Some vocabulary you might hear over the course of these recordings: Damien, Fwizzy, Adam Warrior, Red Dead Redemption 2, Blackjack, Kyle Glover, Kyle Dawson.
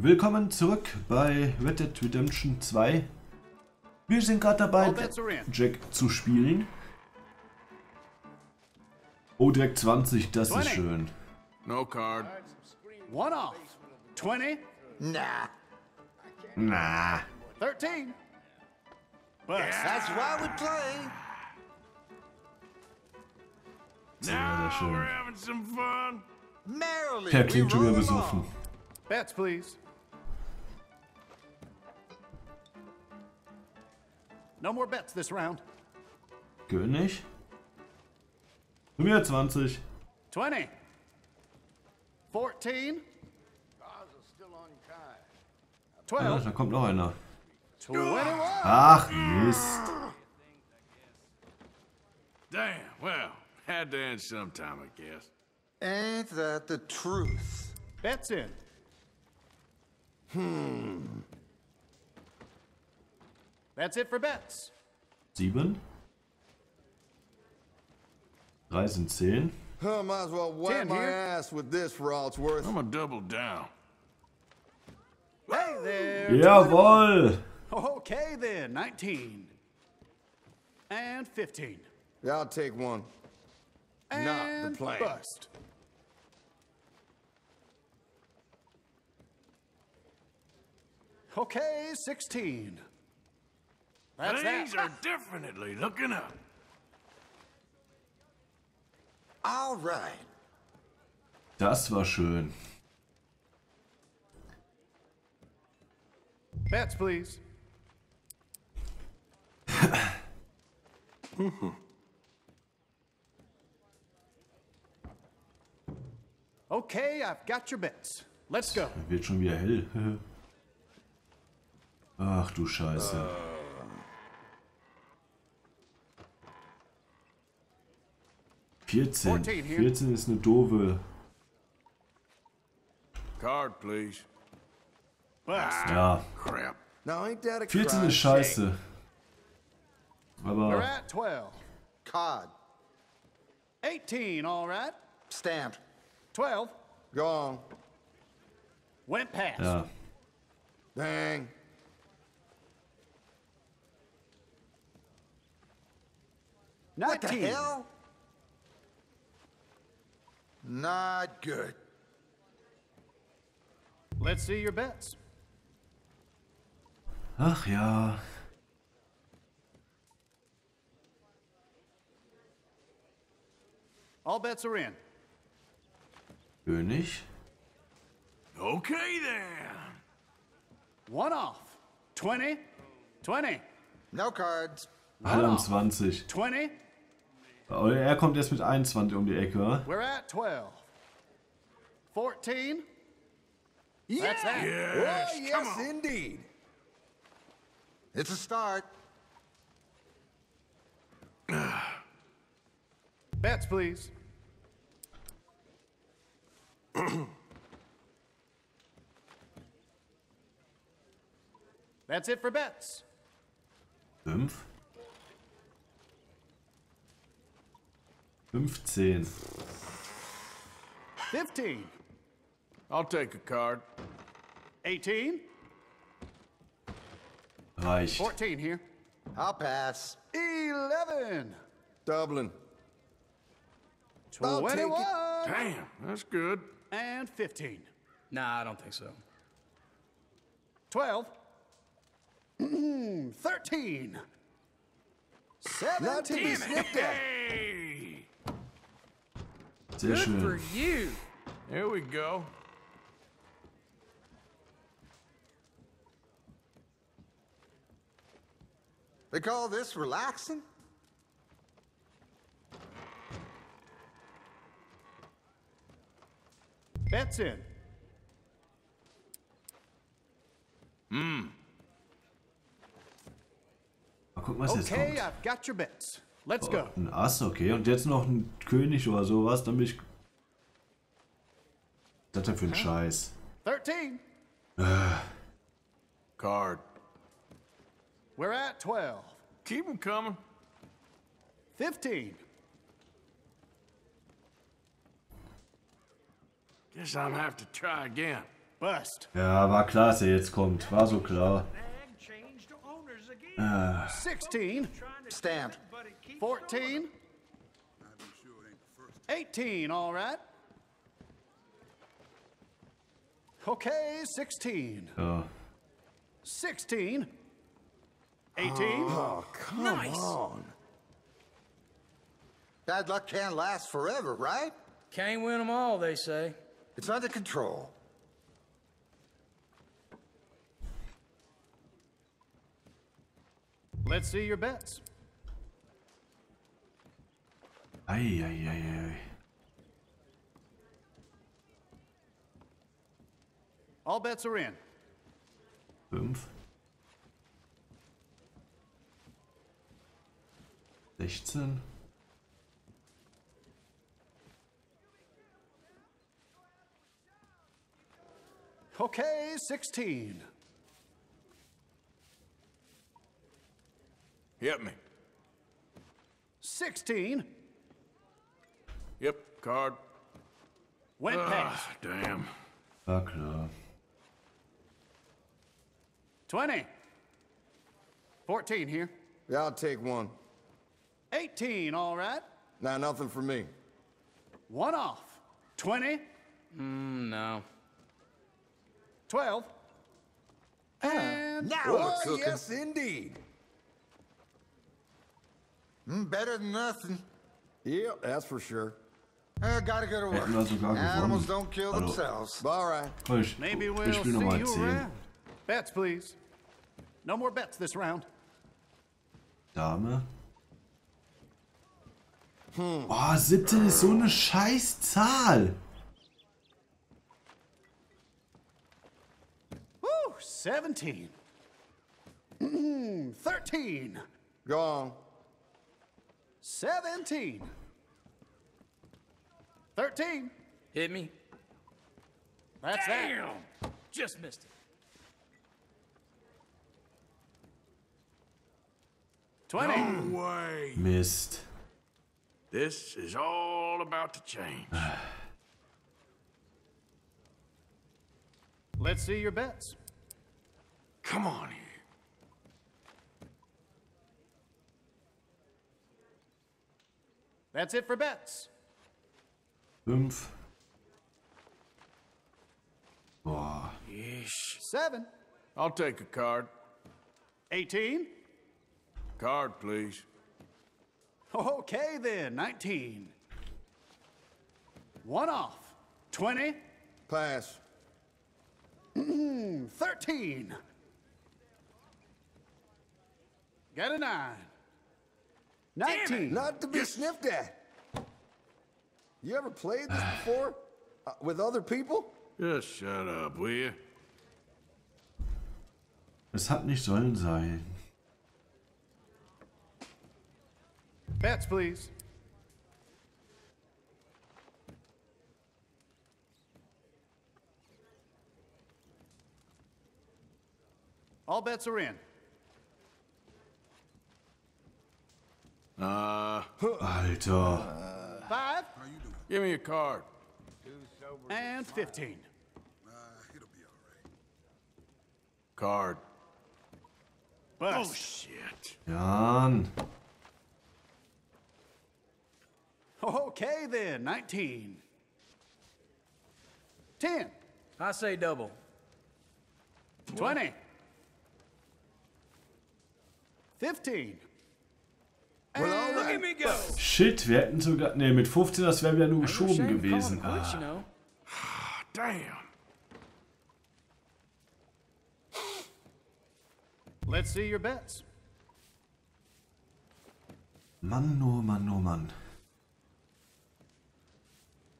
Willkommen zurück bei Red Dead Redemption 2. Wir sind gerade dabei, Jack zu spielen. Oh, direkt 20, das ist schön. No card. One off. 20? Nah. 13. But that's why we play. Sehr schön. Der klingt schon wieder besoffen. Bets, please. No more bets this round. König. Wieder 20. 20. 14. 12. Ja, da kommt noch einer. 21. Ach, Mist. Damn, well, had to end sometime, I guess. Ain't that the truth? Bets in. That's it for bets. 7. 3 sind 10. I might as well wipe my ass with this for all it's worth. I'm gonna double down. Hey there. Jawohl. Okay then, 19. And 15. Yeah, I'll take one. And not the plane. Bust. Okay, 16. That's Things that. Are definitely looking up. All right. Das war schön. Bets, please. Okay, I've got your bets. Let's go. Wird schon wieder hell. Ach du Scheiße. Vierzehn ist eine doofe. Card, please. Ja. 14 ist scheiße. Aber. 12. Card. 18, all right. Stamped. 12. Gone. Went past. Ja. Dang. What the hell? Not good. Let's see your bets. Ach ja. All bets are in. König. Okay then. One off. 20. 20. No cards. Alle am 20. 20. Er kommt jetzt mit 21 um die Ecke, oder? We're at 12. 14. Yeah. That's that. Yes, oh, yes indeed. It's a start. Bets, please. That's it for bets. 5. 15. 15. I'll take a card. 18. Reicht. 14 here. I'll pass. 11. Dublin. 21. Damn, that's good. And 15. Nah, I don't think so. 12. 13. 17. Sehr schön. Good for you. Here we go. They call this relaxing? Bets in. Mal gucken, was jetzt kommt. Okay, I've got your bets. Let's go. Ein Ass, okay. Und jetzt noch ein König oder sowas, dann bin ich. Was ist das für ein Scheiß? 13. Card. We're at 12. Keep them coming. 15. Guess I'll have to try again. Ja, war klar, dass er jetzt kommt. War so klar. 16, stand. 14, 18, all right. Okay, 16. Oh. 16. 18. Oh, come on. Bad luck can't last forever, right? Can't win them all, they say. It's under control. Let's see your bets. Ay, ay, ay, ay. All bets are in. Fünf. 16. 16. Hit me. 16. Yep, card. Went past. Damn. Fuck no. 20. 14 here. Yeah, I'll take one. 18, all right. Nah, nothing for me. One off. 20. No. 12. And now, oh, yes, indeed. Better than nothing. Yeah, that's for sure. Gotta go to work. Animals don't kill themselves. All right. Maybe we'll see you around. Bets, please. No more bets this round. Dame. Oh, 17 ist so eine Scheißzahl. 17. 13. Go on. 17. 13. Hit me. That's damn. That. Just missed it. 20. No way. Missed. This is all about to change. Let's see your bets. Come on here. That's it for bets. Fünf. Boah. 7. I'll take a card. 18. Card, please. Okay then, 19. One off. 20. Pass. 13. Got a 9. 19. Not to be sniffed at. You ever played this before? With other people? Just shut up, will you? Es hat nicht sollen sein. Bets, please. 2 bets are in. Alter. 5. Give me a card. And 15. It'll be all right. Card. Bust. Oh shit. Jan. Okay then, 19. 10. I say double. 20. 15. Well, look at me go. Shit, wir hätten sogar... Ne, mit 15, das wäre wieder nur geschoben gewesen. Damn. Let's see your bets. Mann, oh Mann, oh Mann.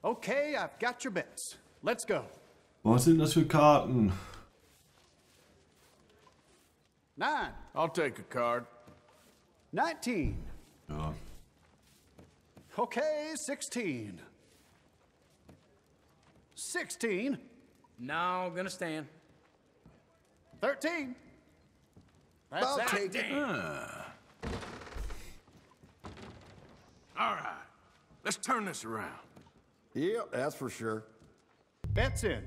Okay, I've got your bets. Let's go. Was sind das für Karten? 9. I'll take a card. 19. Ja. Okay, 16. 16. No, gonna stand. 13. That's I'll take it. All right, let's turn this around. Yeah, that's for sure. Bets in.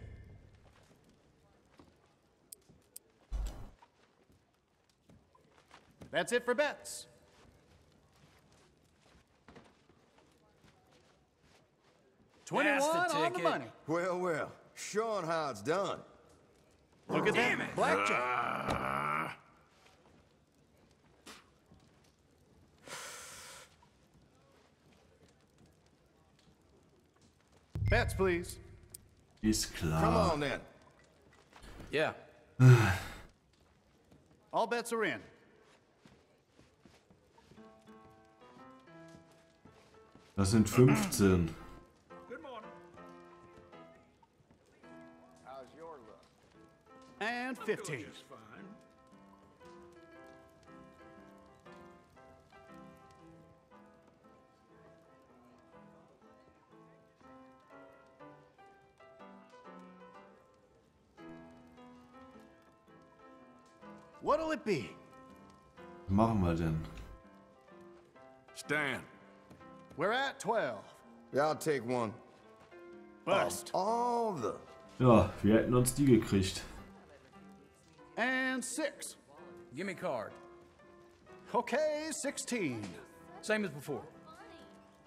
That's it for bets. $21 on the money. Well, well. Sean Hyde's done. Look at that blackjack. Bets, please. Ist klar. Come on, then. Yeah. All bets are in. Das sind 15. Good morning. How's your look? And 15. I'm doing just fine. What'll it be? Was machen wir denn? Stan. We're at 12. Yeah, I'll take one. Bust. All the. Ja, wir hätten uns die gekriegt. And 6. Give me card. Okay, 16. Same as before.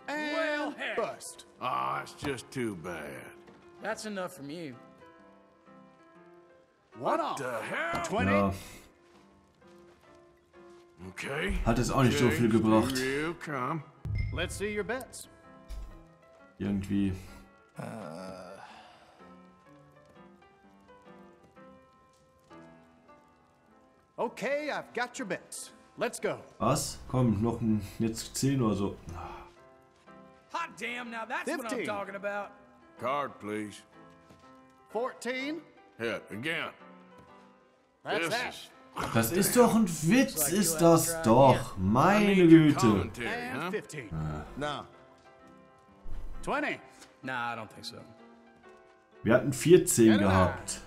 And well, heck. Bust. Ah, it's just too bad. That's enough from you. What off. The hell? 20. Ja. Okay. Hat es auch nicht so viel gebracht. Let's see your bets. Irgendwie. Okay, I've got your bets. Let's go. Was? Komm, noch ein, jetzt 10 oder so. Hot damn, now that's 15. What I'm talking about. Card, please. 14. Hit again. That's that. Das ist doch ein Witz, ist das doch. Meine Güte. Ja. Wir hatten 14 gehabt.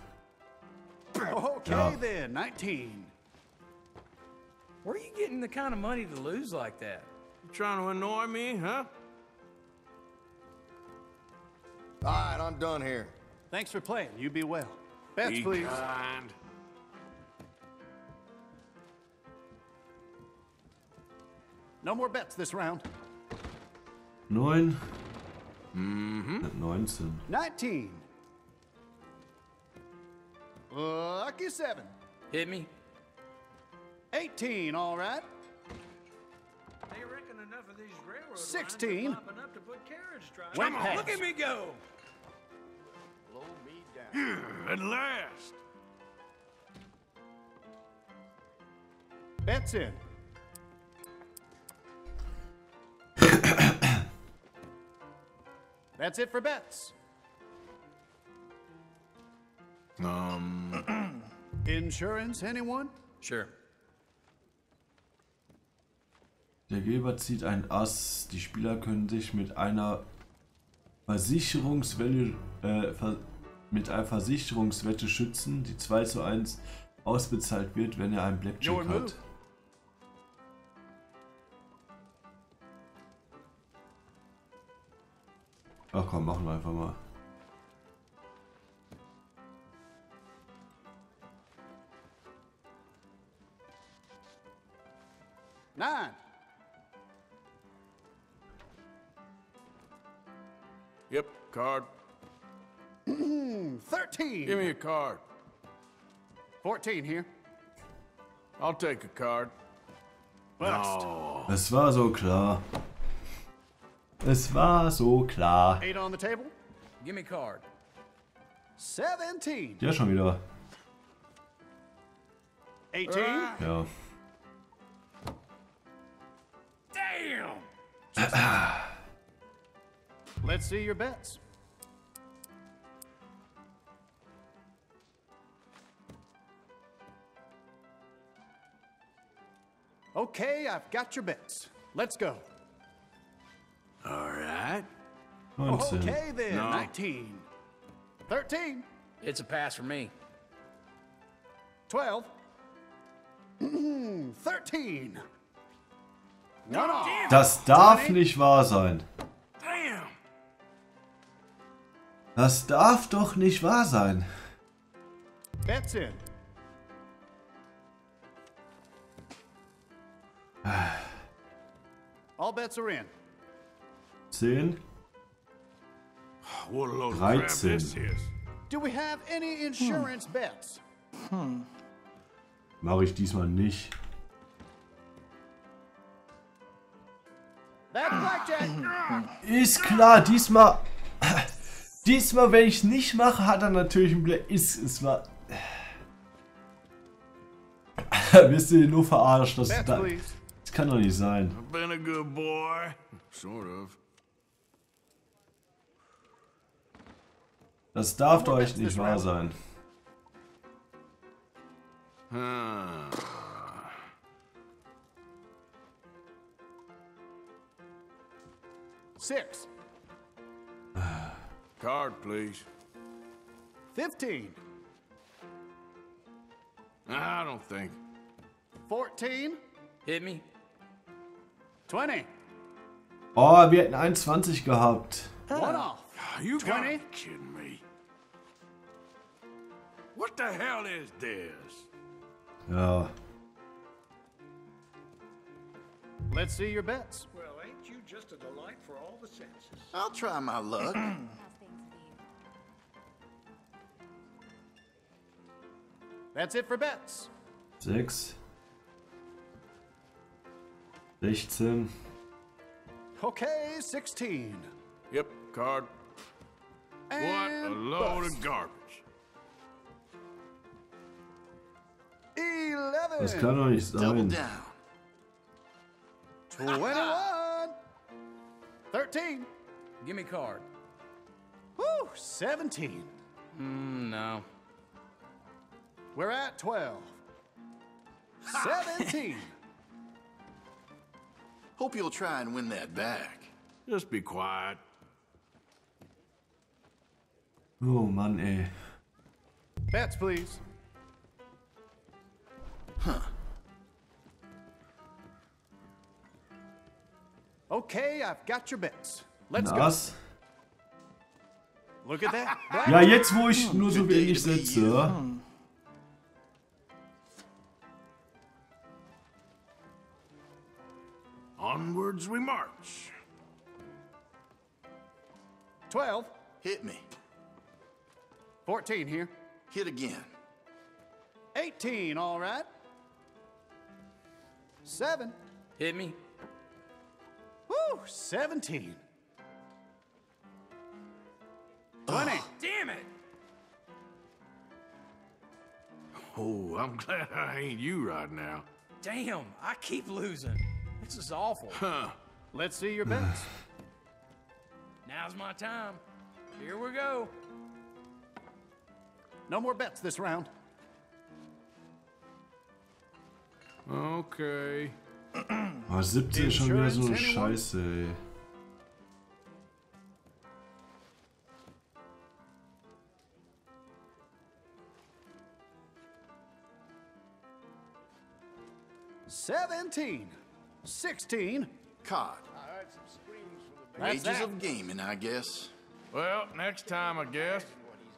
Ja. Bets, please. No more bets this round. 9. Mm-hmm. 19. 19. Lucky 7. Hit me. 18, all right. They reckon enough of these railroad 16. Lines popping up to put carriage drivers. Come on, look at me go. Blow me down. Yeah, at last. Bets in. That's it for bets. Insurance, anyone? Sure. Der Geber zieht ein Ass. Die Spieler können sich mit einer Versicherungswette schützen, die 2:1 ausbezahlt wird, wenn er einen Blackjack hat. Ach komm, machen wir einfach mal. Nein. Yep, card. 13. Give me a card. 14 here. I'll take a card. Bust. No. Das war so klar. Es war so klar. Ja, schon wieder. 18? Ja. Damn. Let's see your bets. Okay, I've got your bets. Let's go. All right. 19. Okay then. No. 19. 13. It's a pass for me. 12. 13. One off. Das darf 20. Nicht wahr sein. Damn. Das darf doch nicht wahr sein. Bets in. All bets are in. 10. What a load of crap this is. Do we have any insurance bets? Mache ich diesmal nicht. Ist klar, diesmal. Diesmal, wenn ich nicht mache, hat er natürlich ein Black. Es war. Wirst du den nur verarscht? Das kann doch nicht sein. I've been a good boy. Sort of. Das darf doch echt nicht wahr sein. Six. Card, please. 15. I don't think. 14. Hit me. 20. Oh, wir hätten 21 gehabt. One off. You gotta be kidding me. What the hell is this? Oh. Let's see your bets. Well, ain't you just a delight for all the senses? I'll try my luck. That's it for bets. 6. 16. Okay, 16. Yep, card. And what a load of garbage. 11. Das kann doch nicht sein. 21. 13. Give me card. Woo, 17. No. We're at 12. 17. Hope you'll try and win that back. Just be quiet. Oh Mann, ey. Bets, please. Huh. Okay, I've got your bets. Let's go. Look at that. Ja, jetzt wo ich nur so wenig setze. Onwards we march. 12. Hit me. 14 here. Hit again. 18, all right. 7. Hit me. Woo, 17. 20. Oh, damn it. Oh, I'm glad I ain't you right now. Damn, I keep losing. This is awful. Huh. Let's see your bets. Now's my time. Here we go. No more bets this round. Okay. Oh, 17 ist schon wieder so eine Scheiße, ey. Seventeen. 16. Cod. I heard some screams from the wages of gaming, I guess. Well, next time, I guess.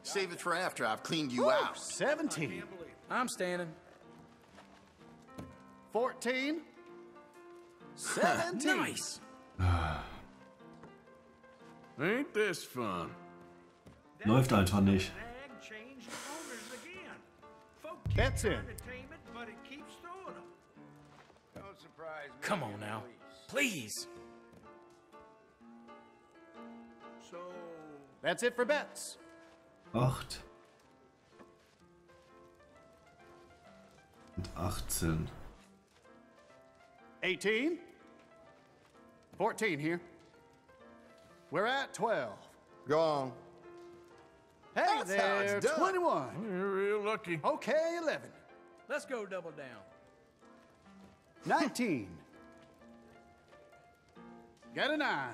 Save it for after I've cleaned you out. 17. I'm standing. 14. 17. Nice. Ain't this fun? Läuft einfach nicht. That's it. Come on now, please. So that's it for bets. 8 und 18. 18. 14 here. We're at 12. Gone. Hey, that's there. 21. You're real lucky. Okay, 11. Let's go double down. 19. Got a 9.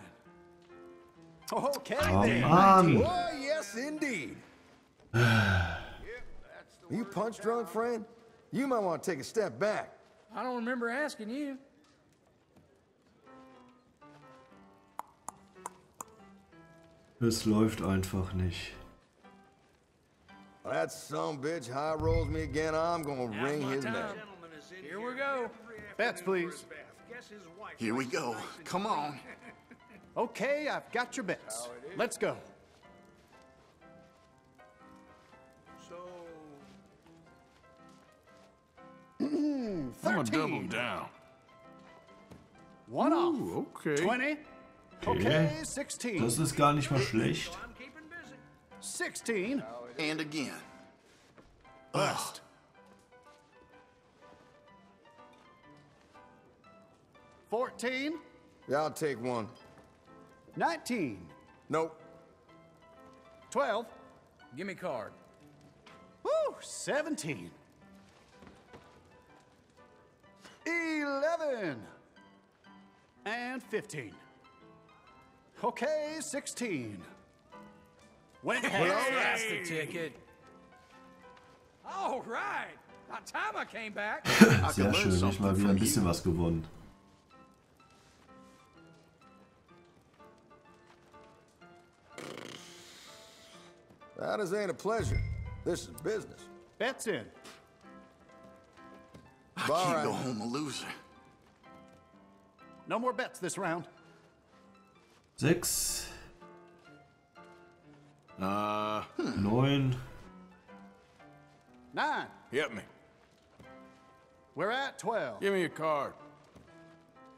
Okay, then. Oh, yes, indeed. You punch drunk, friend? You might want to take a step back. I don't remember asking you. Es läuft einfach nicht. That some bitch high rolls me again. I'm gonna ring his neck. Here we go. Bets, please. Here we go. Come on. Okay, I've got your bets. Let's go. I'm gonna double down. One off. Okay. 20. Okay, 16. Das ist gar nicht mal schlecht. 16 and again. Bust. Oh. 14. Yeah, I'll take one. 19. Nope. 12. Gimme card. Woo! 17. 11. And 15. Okay, 16. Went past. That's the ticket. All right. By the time I came back. Sehr schön, ich mal wieder ein bisschen was gewonnen. That is ain't a pleasure. This is business. Bets in. I can't go home a loser. No more bets this round. 6. 9. Hit me. We're at 12. Give me a card.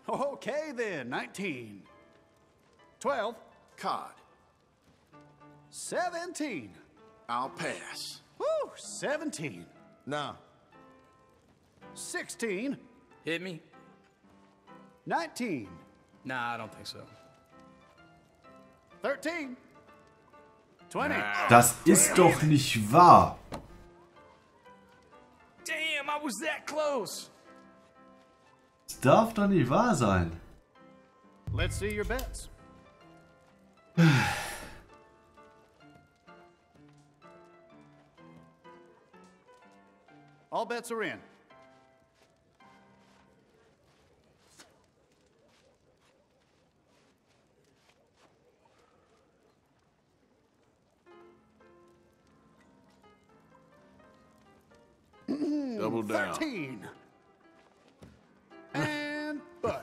Okay then, 19. 12. Card. 17. I'll pass. Woo! 17. No. 16. Hit me. 19. Nah, I don't think so. 13. 20. Das ist doch nicht wahr. Damn, I was that close. Das darf doch nicht wahr sein. Let's see your bets. All bets are in. Double down. 13. And bust.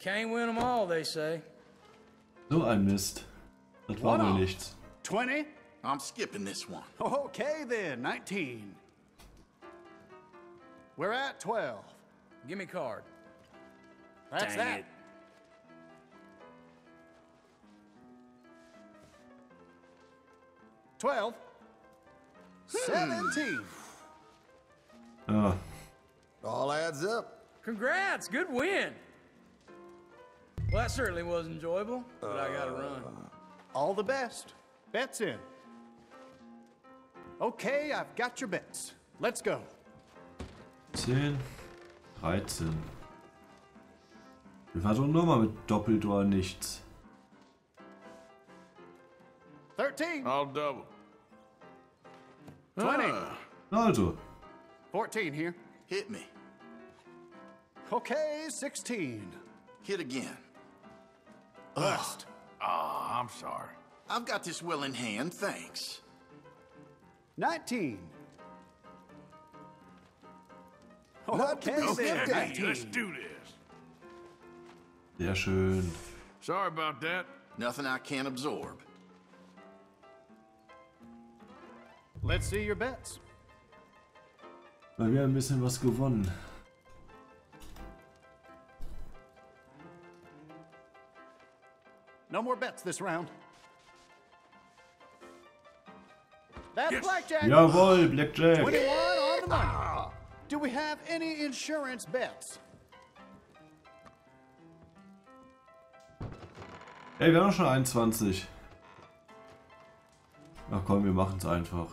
Can't win them all, they say. So ein Mist. Das war mir nichts. 20. I'm skipping this one. Okay then, 19. We're at 12. Give me card. That's that. It. 12. 17. Oh. All adds up. Congrats, good win. Well, that certainly was enjoyable, but I gotta run. All the best. Bets in. Okay, I've got your bets. Let's go. 10, 13. Wir versuchen nochmal mit doppelt oder nichts. 13. I'll double. 20. Also. 14 here. Hit me. Okay, 16. Hit again. Bust. Oh, I'm sorry. I've got this well in hand, thanks. 19. Okay, let's do this. Sehr schön. Sorry about that. Nothing I can't absorb. Let's see your bets. Weil wir haben ein bisschen was gewonnen. No more bets this round. That's yes. Blackjack. Jawohl, Blackjack. 21 on the money. Do we have any insurance bets? Ey, wir haben schon 21. Ach komm, wir machen es einfach.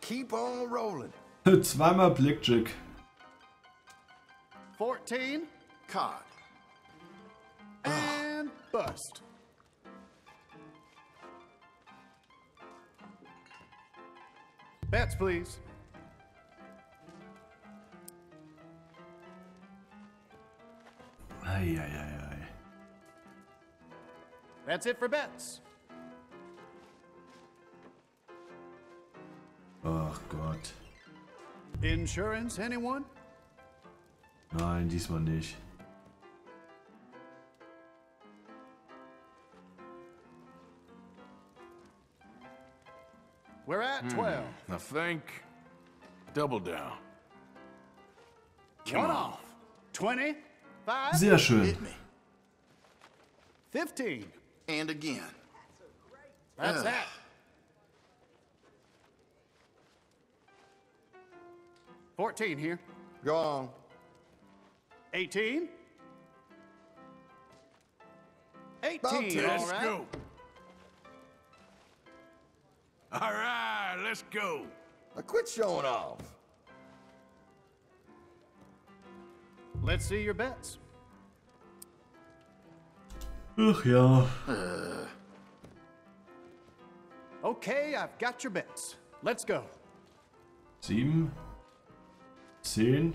Keep on rolling. Zweimal Blackjack. 14. Card. And bust. Bets, please. That's it for bets. Ach Gott. Insurance, anyone? Nein, diesmal nicht. We're at 12. I think double down. Come on. 20, 5. Sehr schön. 15. And again. That's that. Great... 14 here. Go on. 18. 18. Let's go. All right, let's go. Now quit showing off. Let's see your bets. Ugh, yeah. Okay, I've got your bets. Let's go. 7, 10.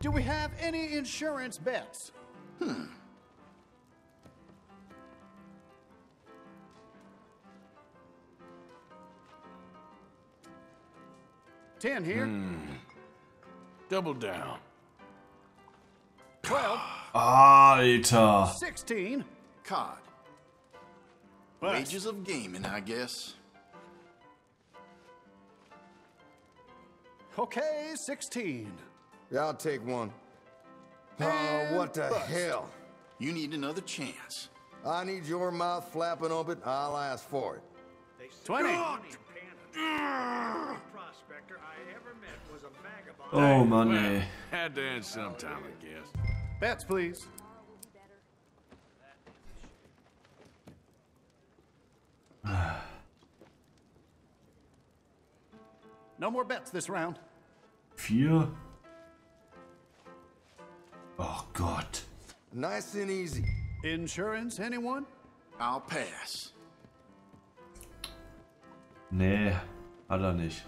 Do we have any insurance bets? Ten here. Double down. 12. Alter. 16. COD. Wages of gaming, I guess. Okay, 16. Yeah, I'll take one. And what the hell? You need another chance. I need your mouth flapping open. I'll ask for it. 20. Oh, money. Well, had to end sometime, I guess. Bets, please. No more bets this round. 4. Oh, God. Nice and easy. Insurance, anyone? I'll pass. Nee, hat nicht.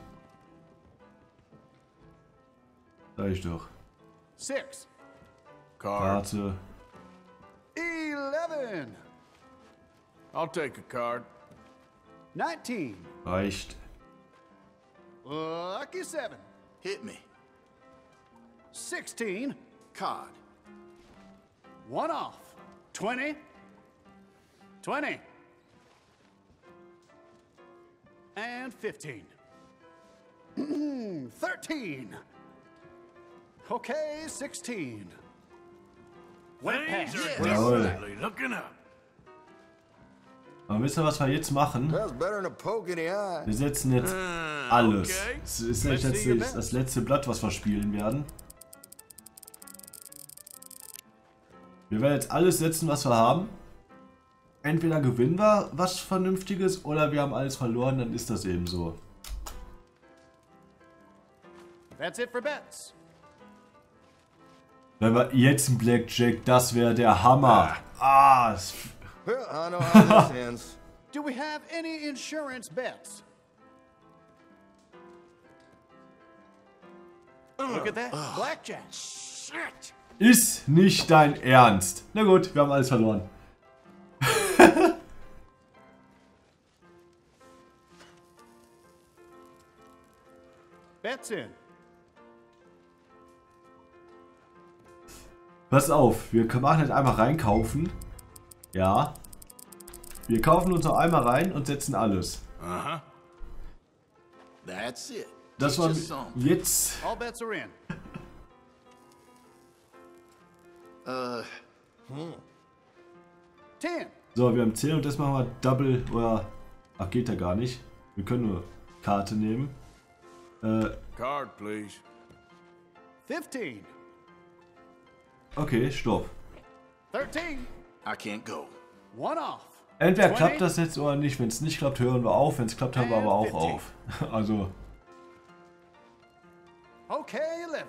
Sag ich doch. 6. Karte. 11. I'll take a card. 19. Reicht. Lucky 7. Hit me. 16. Card. 1 off. 20. 20. And 15. 13. Okay, 16. Went past. Jawohl. Looking up. Aber wisst ihr, was wir jetzt machen? Wir setzen jetzt alles. Es ist nicht das letzte Blatt, was wir spielen werden. Wir werden jetzt alles setzen, was wir haben. Entweder gewinnen wir was Vernünftiges oder wir haben alles verloren, dann ist das eben so. That's it for bets. Wenn wir jetzt ein Blackjack, das wäre der Hammer. Ah, I know how this ends. Do we have any insurance bets? Look at that. Blackjack. Shit. Ist nicht dein Ernst. Na gut, wir haben alles verloren. Bets in. Pass auf, wir machen jetzt einmal reinkaufen. Ja. Wir kaufen uns noch einmal rein und setzen alles. Aha. That's it. Das war jetzt. All bets are in. So, wir haben 10 und das machen wir Double oder... Ach, geht ja gar nicht. Wir können nur Karte nehmen. Card, please. 15. Okay, stopp. 13. I can't go. One off. Entweder klappt das jetzt oder nicht. Wenn es nicht klappt, hören wir auf. Wenn es klappt, hören wir aber auch auf. Also. Okay, 11.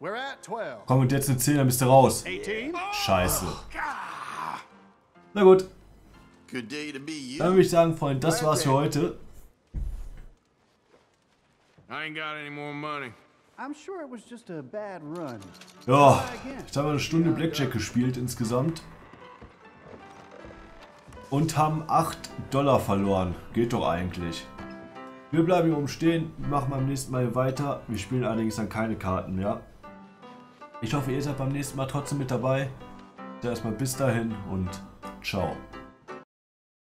We're at 12. Komm, und jetzt eine 10, dann bist du raus. 18. Scheiße. Na gut. Dann würde ich sagen, Freunde, das war's für heute. Ja, jetzt haben wir eine Stunde Blackjack gespielt insgesamt. und haben $8 verloren. Geht doch eigentlich. Wir bleiben hier oben stehen, machen beim nächsten Mal hier weiter. Wir spielen allerdings dann keine Karten mehr. Ich hoffe, ihr seid beim nächsten Mal trotzdem mit dabei. Erstmal bis dahin und ciao.